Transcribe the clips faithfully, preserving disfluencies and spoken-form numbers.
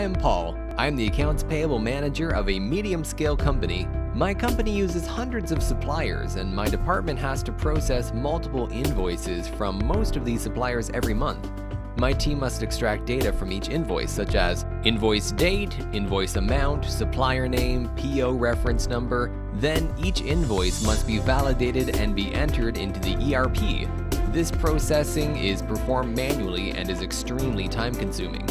I am Paul. I am the accounts payable manager of a medium-scale company. My company uses hundreds of suppliers, and my department has to process multiple invoices from most of these suppliers every month. My team must extract data from each invoice, such as invoice date, invoice amount, supplier name, P O reference number. Then each invoice must be validated and be entered into the E R P. This processing is performed manually and is extremely time-consuming.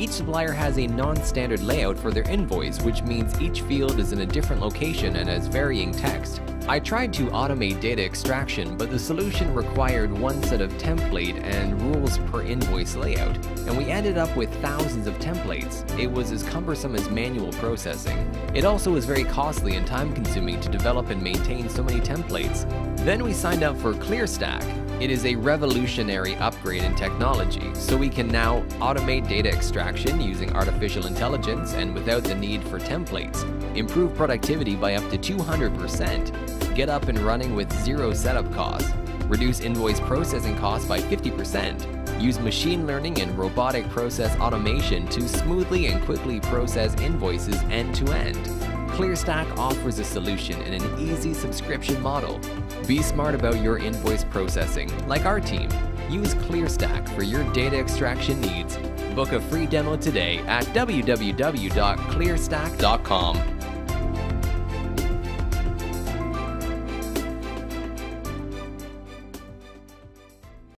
Each supplier has a non-standard layout for their invoice, which means each field is in a different location and has varying text. I tried to automate data extraction, but the solution required one set of template and rules per invoice layout, and we ended up with thousands of templates. It was as cumbersome as manual processing. It also was very costly and time-consuming to develop and maintain so many templates. Then we signed up for KlearStack. It is a revolutionary upgrade in technology, so we can now automate data extraction using artificial intelligence and without the need for templates, improve productivity by up to two hundred percent, get up and running with zero setup costs, reduce invoice processing costs by fifty percent, use machine learning and robotic process automation to smoothly and quickly process invoices end-to-end. KlearStack offers a solution in an easy subscription model. Be smart about your invoice processing, like our team. Use KlearStack for your data extraction needs. Book a free demo today at w w w dot clearstack dot com.